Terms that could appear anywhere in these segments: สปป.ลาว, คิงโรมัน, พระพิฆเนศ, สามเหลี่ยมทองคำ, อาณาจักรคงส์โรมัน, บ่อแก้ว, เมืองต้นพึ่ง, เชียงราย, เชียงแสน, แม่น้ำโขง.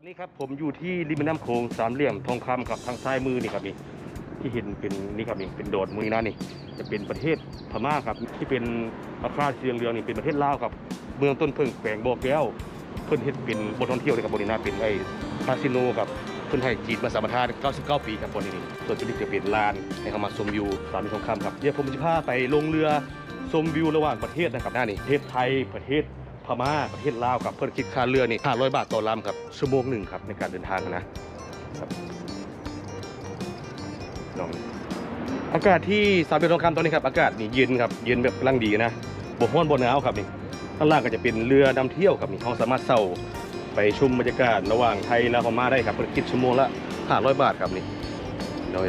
อนนี้ครับผมอยู่ที่ริมแม่น้ำโขงสามเหลี่ยมทองคำครับทางซ้ายมือนี่ครับนี่ที่เห็นเป็นนี่ครับนี่เป็นโดดมือนะนี่จะเป็นประเทศพม่าครับที่เป็นอาคาเสียงเรืองนี่เป็นประเทศลาวครับเมืองต้นพึ่งแขวงบ่อแก้วเพิ่นเฮ็ดเป็นบ่อนท่องเที่ยวเลยครับบริณาเป็นไอ้คาสิโนครับเพิ่นให้จีนมาสามพันห้า99ปีครับบริณาส่วนจุดนี้จะเป็นลานให้เขามาชมวิวสามเหลี่ยมทองคำครับเดี๋ยวผมจะพาไปลงเรือชมวิวระหว่างประเทศนะครับหน้านี่ประเทศไทยประเทศพม่าประเทศลาวครับเพื่อคิดค่าเรือนี่500 บาทต่อลำครับชั่วโมงหนึ่งครับในการเดินทางนะครับลองอากาศที่สามเหลี่ยมทองคำตอนนี้ครับอากาศนี่เย็นครับเย็นแบบกำลังดีนะบ่ฮ้อนบ่หนาวครับนี่ข้างล่างก็จะเป็นเรือนำเที่ยวครับนี่เราสามารถเช่าไปชมบรรยากาศระหว่างไทยและพม่าได้ครับเพื่อคิดชั่วโมงละ500 บาทครับนี่โดย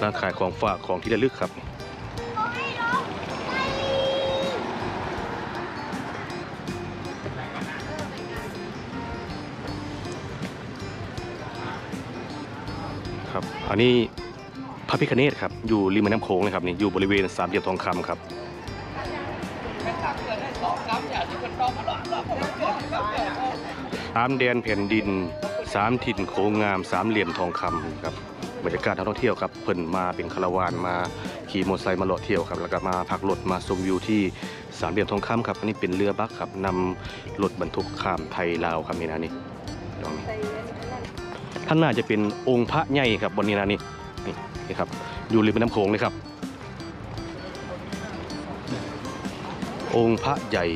ร้านขายของฝากของที่ระลึกครับครับอันนี้พระพิฆเนศครับอยู่ริมแม่น้ำโขงเลยครับนี่อยู่บริเวณสามเหลี่ยมทองคำครับสามแดนแผ่นดินสามถิ่นโขงงามสามเหลี่ยมทองคำครับบรรยากาศท่องเที่ยวครับเพิ่นมาเป็นคาราวานมาขี่มอเตอร์ไซค์มาเลาะเที่ยวครับแล้วก็มาพักรถมาชมวิวที่สามเหลี่ยมทองคำครับอันนี้เป็นเรือบักครับนำรถบรรทุกข้ามไทยลาวครับนี่นะนี่ท่านน่าจะเป็นองค์พระใหญ่ครับบนนี้นะนี่ครับอยู่ริมแม่น้ำโขงเลยครับองค์พระใหญ่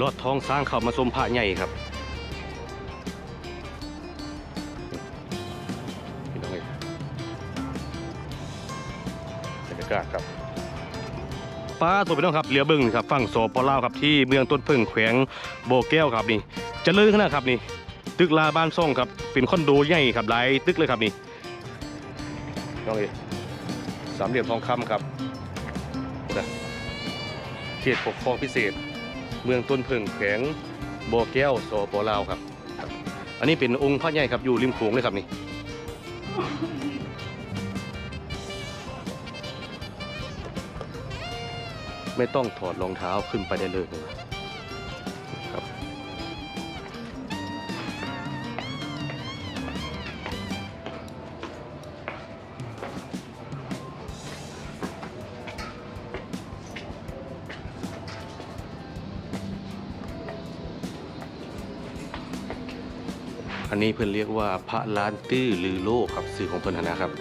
ลอดท้องสร้างเข้ามาชมพระใหญ่ครับนี่น้องเอกบรรยากาศครับป้าตัวเป็นน้องครับเรือบึงครับฝั่งโสปลาวครับที่เมืองต้นพึ่งแขวงบ่อแก้วครับนี่จะเลื่อนขนาดครับนี่ตึกลาบ้านซ่องครับเป็นคอนโดใหญ่ครับหลายตึกเลยครับนี่น้องเอกสามเหลี่ยมทองคำครับเขตปกครองพิเศษเมืองต้นพึ่งแขวงบ่อแก้วสปลาวครับอันนี้เป็นองค์พระใหญ่ครับอยู่ริมโขงเลยครับนี่ไม่ต้องถอดรองเท้าขึ้นไปได้เลยครับอันนี้เพื่อนเรียกว่าพระล้านตื้อลือโลกครับสื่อของเพื่อนนะครับน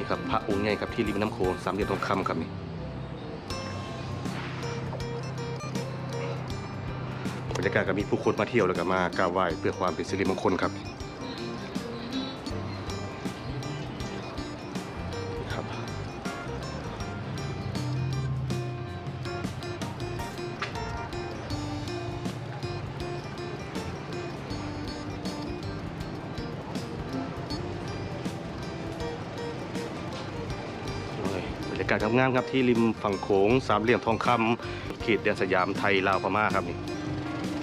ี่ครับพระองค์ใหญ่ครับที่ริมน้ำโขงสามเหลี่ยมทองคำครับนี่บรรยากาศก็มีผู้คนมาเที่ยวแล้วก็มากราบไหว้เพื่อความเป็นสิริมงคลครับการทำงานครับที่ริมฝั่งโขงสามเหลี่ยมทองคำเขตแดนสยามไทยลาวพม่าครับนี่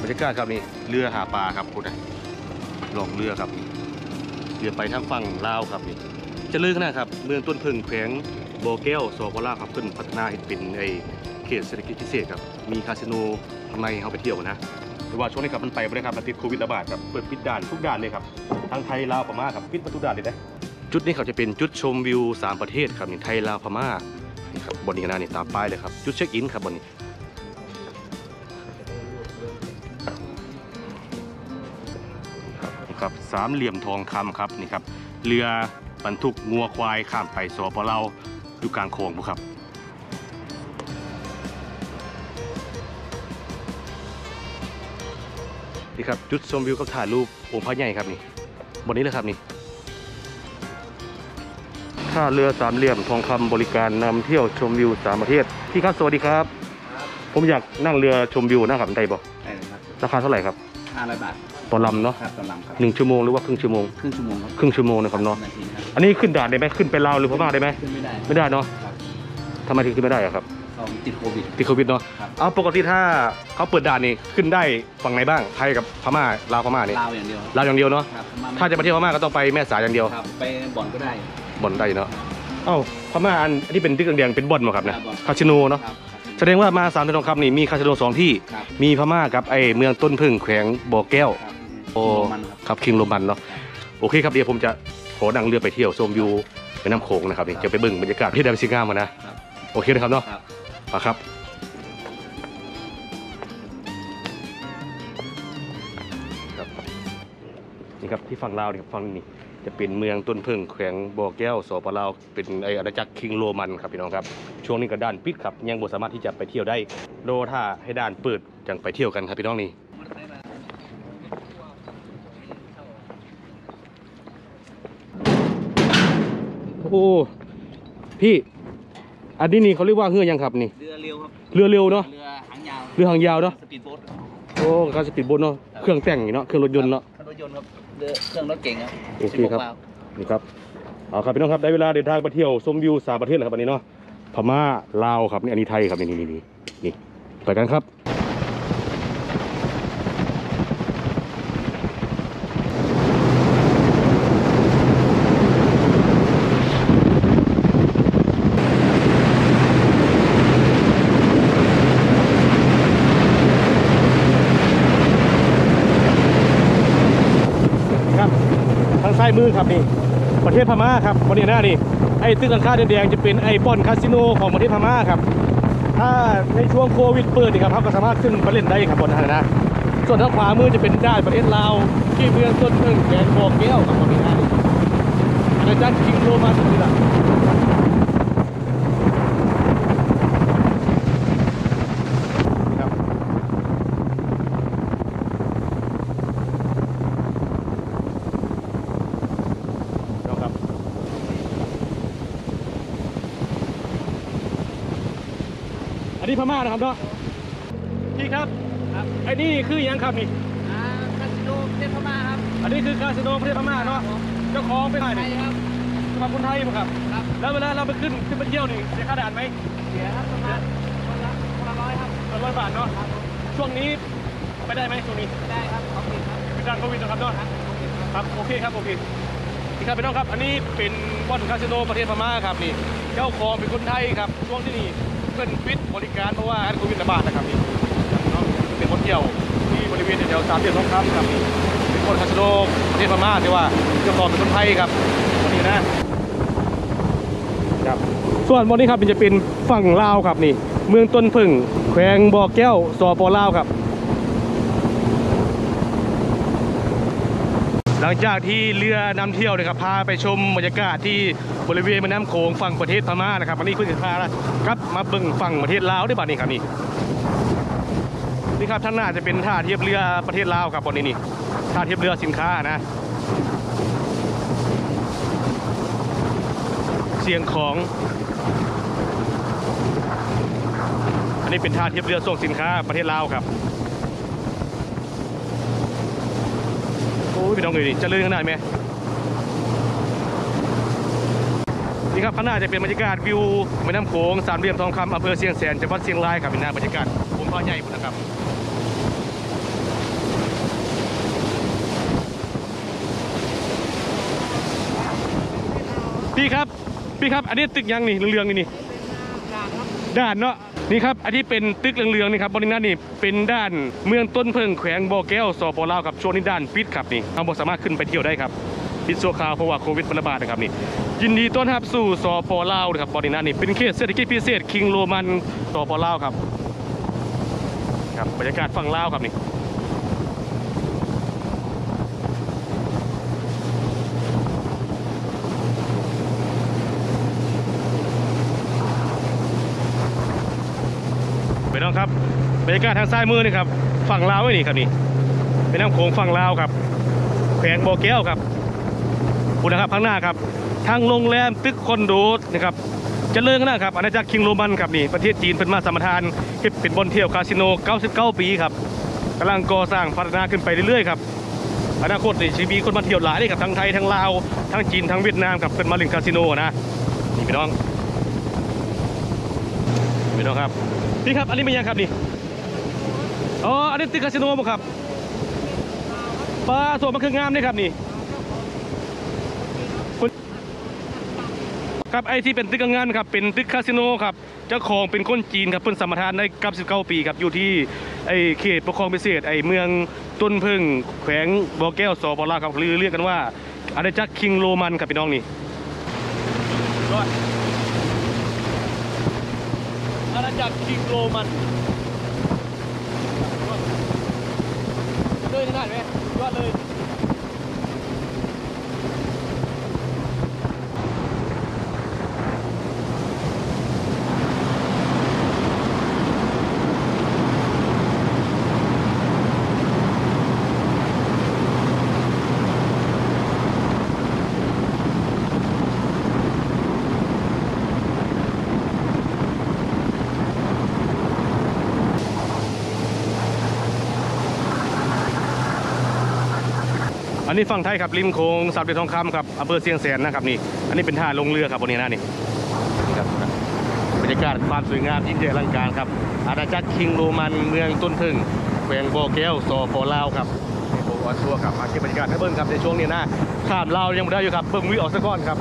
บรรยากาศครับนี่เรือหาปลาครับคุณนะลองเรือครับนี่เรือไปทางฝั่งลาวครับนี่จะเลื่อนขนาดครับเมืองต้นพึ่งแขวงบ่อแก้วสปลาวครับขึ้นพัฒนาเป็นไอเขตเศรษฐกิจพิเศษครับมีคาสิโนทำไมเขาไปเที่ยวนะแต่ว่าช่วงนี้ครับมันไปไม่ได้ครับมันติดโควิดระบาดครับเปิดปิดด่านทุกด่านเลยครับทั้งไทยลาวพม่าครับปิดประตูด่านเลยนะจุดนี้เขาจะเป็นจุดชมวิว3ประเทศครับนี่ไทยลาวพม่านี่ครับบนนี้นะนี่ตามป้ายเลยครับจุดเช็คอินครับบนนี้ครับสามเหลี่ยมทองคำครับนี่ครับเรือบรรทุกงัวควายข้ามไปสปลาวอยู่กลางโขงครับนี่ครับจุดชมวิวก็ถ่ายรูปองค์พระใหญ่ครับนี่บนนี้เลยครับนี่ท่าเรือสามเหลี่ยมทองคำบริการนำเที่ยวชมวิว3ประเทศพี่ครับสวัสดีครับผมอยากนั่งเรือชมวิวนะครับได้บอกราคาเท่าไหร่ครับ500 บาทต่อลำเนาะ1 ชั่วโมงหรือว่าครึ่งชั่วโมงครึ่งชั่วโมงนะครับเนาะอันนี้ขึ้นด่านได้ไหมขึ้นไปลาวหรือพม่าได้ไหมไม่ได้เนาะ ทำไมถึงขึ้นไม่ได้ครับติดโควิดเนาะเอาปกติถ้าเขาเปิดด่านนี่ขึ้นได้ฝั่งไหนบ้างไทยกับพม่าลาวพม่านี่ลาวอย่างเดียวเนาะถ้าจะไปเที่ยวพม่าก็ต้องไปแม่สายอย่างเดียวไปบ่อนก็ได้เนาะเอ้าพม่าอันที่เป็นที่กลางแดงเป็นบ่อนมั้งครับนะคาสิโนเนาะแสดงว่ามาสามที่ทองคำนี่มีคาสิโน2ที่มีพม่ากับไอเมืองต้นพึ่งแขวงบ่อแก้วโอ้ครับคิงโรมันเนาะโอเคครับเดี๋ยวผมจะขอนั่งเรือไปเที่ยวชมวิวแม่น้ำโขงนะครับนี่จะไปเบิ่งบรรยากาศที่ดาวซิงามมานะโอเคนะครับเนาะครับนี่ครับที่ฝั่งลาวนี่ครับฝั่งนี้จะเป็นเมืองต้นพึ่งแขวงบ่อแก้วสปปลาวเป็นไออาณาจักรคิงโรมันครับพี่น้องครับช่วงนี้ก็ด้านปิดครับยังบ่สามารถที่จะไปเที่ยวได้โดถ้าให้ด้านเปิดจังไปเที่ยวกันครับพี่น้องนี่โอ้พี่อันนี้นี่เขาเรียกว่าเรือยังครับนี่เรือเร็วครับเรือเร็วเนาะเรือหางยาวเนาะสปีดโบ๊ทโอ้ก็สปีดโบ๊ทเนาะเครื่องแต่งนี่เนาะเครื่องรถยนต์เนาะเครื่องรถยนต์ครับเครื่องรถเก่งครับโอเคครับนี่ครับเอาครับพี่น้องครับได้เวลาเดินทางไปเที่ยวชมวิวสามประเทศแล้วครับวันนี้เนาะพม่าลาวครับนี่อันนี้ไทยครับนี่ไปกันครับมือครับนี่ประเทศพม่าครับบริเวณหน้านี่ไอ้ตึกอังคารแดงจะเป็นไอ้บ่อนคาสิโนของประเทศพม่าครับถ้าในช่วงโควิดเปิดนี่ครับก็สามารถขึ้นไปเล่นได้ครับบ่อนนั้นนะส่วนทางขวามือจะเป็นด้านประเทศลาวที่เมืองต้นพึ่งแขวงบ่อแก้วครับบริเวณหน้านี่อาณาจักรคิงโรมันนี่แหละพม่านะครับเนาะพี่ครับไอ้นี่คือยังครับนี่คาสิโนประเทศพม่าครับอันนี้คือคาสิโนประเทศพม่าเนาะเจ้าของเป็นใครครับเป็นคนไทยครับแล้วเวลาเราไปขึ้นไปเที่ยวนี่เสียค่าด่านไหมเสียครับประมาณ100ครับ100 บาทเนาะช่วงนี้ไปได้ไหมช่วงนี้ได้ครับโควิดครับเป็นด่านโควิดนะครับเนาะครับโอเคครับโอเคพี่ครับพี่น้องครับอันนี้เป็นบ่อนคาสิโนประเทศพม่าครับนี่เจ้าของเป็นคนไทยครับช่วงที่นี่เพื่อนปิดบริการเพราะว่าโควิดระบาดนะครับนี่เป็นคนเที่ยวที่บริเวณแถวสามเหลี่ยมทองคำครับนี่เป็นคนคาสิโนประเทศพม่าที่ว่าเจ้าของเป็นคนไทยครับวันนี้นะครับส่วนวันนี้ครับจะเป็นฝั่งลาวครับนี่เมืองต้นพึ่งแขวงบ่อแก้วสปปลาวครับหลังจากที่เรือนำเที่ยวนะครับพาไปชมบรรยากาศที่บริเวณแม่น้ำโขงฝั่งประเทศพม่านะครับวันนี้ขึ้นพาแล้วครับมาเบิ่งฝั่งประเทศลาวได้ป่ะนี่ครับนี่ครับท่านน่าจะเป็นท่าเทียบเรือประเทศลาวครับตอนนี้นี่ท่าเทียบเรือสินค้านะเสียงของอันนี้เป็นท่าเทียบเรือส่งสินค้าประเทศลาวครับพี่น้องเลยดิจะลื่นขนาดไหมนี่ครับข้างหน้าจะเป็นบรรยากาศวิวแม่น้ำโขงสามเหลี่ยมทองคำอำเภอเชียงแสนจังหวัดเชียงรายครับเป็นหน้าบรรยากาศผมพ่อใหญ่นะครับพี่ครับอันนี้ตึกยังนี่เรืองๆนี่ด้านเนาะนี่ครับอันที่เป็นตึกเรืองๆนี่ครับบริเวณนี้เป็นด้านเมืองต้นพึ่งแขวงบ่อแก้วสปปลาวครับช่วงนี้ด้านปิดครับนี่เราสามารถขึ้นไปเที่ยวได้ครับปิดชั่วคราวเพราะว่าโควิดระบาดนะครับนี่ยินดีต้อนรับสู่สปปลาวนะครับบริเวณนี้เป็นเขตเศรษฐกิจพิเศษคิงโรมันสปปลาวครับบรรยากาศฝั่งลาวครับนี่ครับบรรยากาศทางซ้ายมือนี่ครับฝั่งลาวนี่ครับนี่เป็นน้ำโขงฝั่งลาวครับแขวงบ่อแก้วครับคุณนะครับข้างหน้าครับทางโรงแรมตึกคอนโดนะครับเจริญข้างหน้าครับอาณาจักรคิงโรมันครับนี่ประเทศจีนเป็นมาสัมปทานเป็นบ่อนเที่ยวคาสิโน99ปีครับกำลังก่อสร้างพัฒนาขึ้นไปเรื่อยๆครับอนาคตนี่จะมีคนมาเที่ยวหลายเลยครับทั้งไทยทั้งลาวทั้งจีนทั้งเวียดนามครับเป็นมาเล่นคาสิโนนะนี่พี่น้อง พี่น้องครับพี่ครับอันนี้เป็นยังครับนี่อ๋ออันนี้ติดคาสิโนบ่ครับปลาสดมันคืองามนี่ครับนี่ครับไอ้ที่เป็นตึกงานครับเป็นตึกคาสิโนครับเจ้าของเป็นคนจีนครับเพิ่นสมรทานได้99ปีครับอยู่ที่ไอ้เขตปกครองพิเศษไอ้เมืองต้นพึ่งแขวงบ่อแก้วสปปลาวครับหรือเรียกกันว่าอาณาจักรคิงโรมันครับพี่น้องนี่อาณาจักรคิงโรมันเลยขนาดไหมยอดเลยอันนี้ฝั่งไทยครับริมโค้งสามเหลี่ยมทองคำครับอำเภอเชียงแสนนะครับนี่อันนี้เป็นท่าลงเรือครับวันนี้นะนี่ครับบรรยากาศความสวยงามยิ่งใหญ่อลังการครับอาณาจักรคิงโรมันเมืองต้นพึ่งแขวงบ่อแก้วสปปลาวครับโอ้โหชัวร์ครับมาเก็บบรรยากาศให้เบิ้งครับในช่วงนี้นะข้ามลาวยังไม่ได้อยู่ครับเบิ้งวิวออกซะก่อนครับ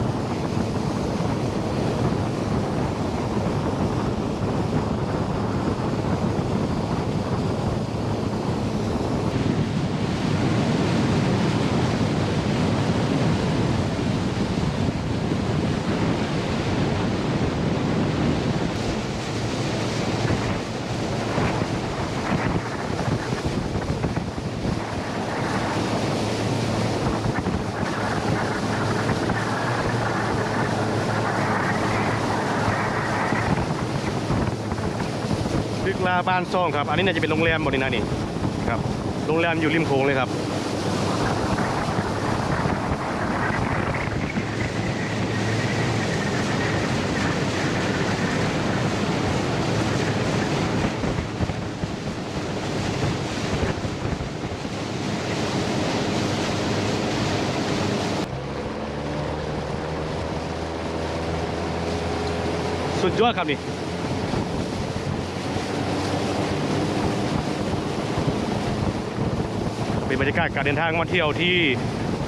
ลาบ้านซ่องครับอันนี้น่าจะเป็นโรงแรมบริณานี่ครับโรงแรมอยู่ริมโขงเลยครับสุดยอดครับนี่บรรยากาศการเดินทางมาเที่ยวที่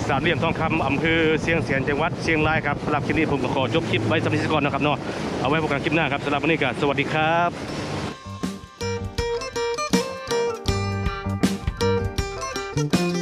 สามเหลี่ยมทองคำอำเภอเชียงแสนจังหวัดเชียงรายครับสำหรับคลิปนี้ผมขอจบคลิปไว้สำหรับนี้ก่อนนะครับเนาะเอาไว้พบกันคลิปหน้าครับสำหรับวันนี้ก็สวัสดีครับ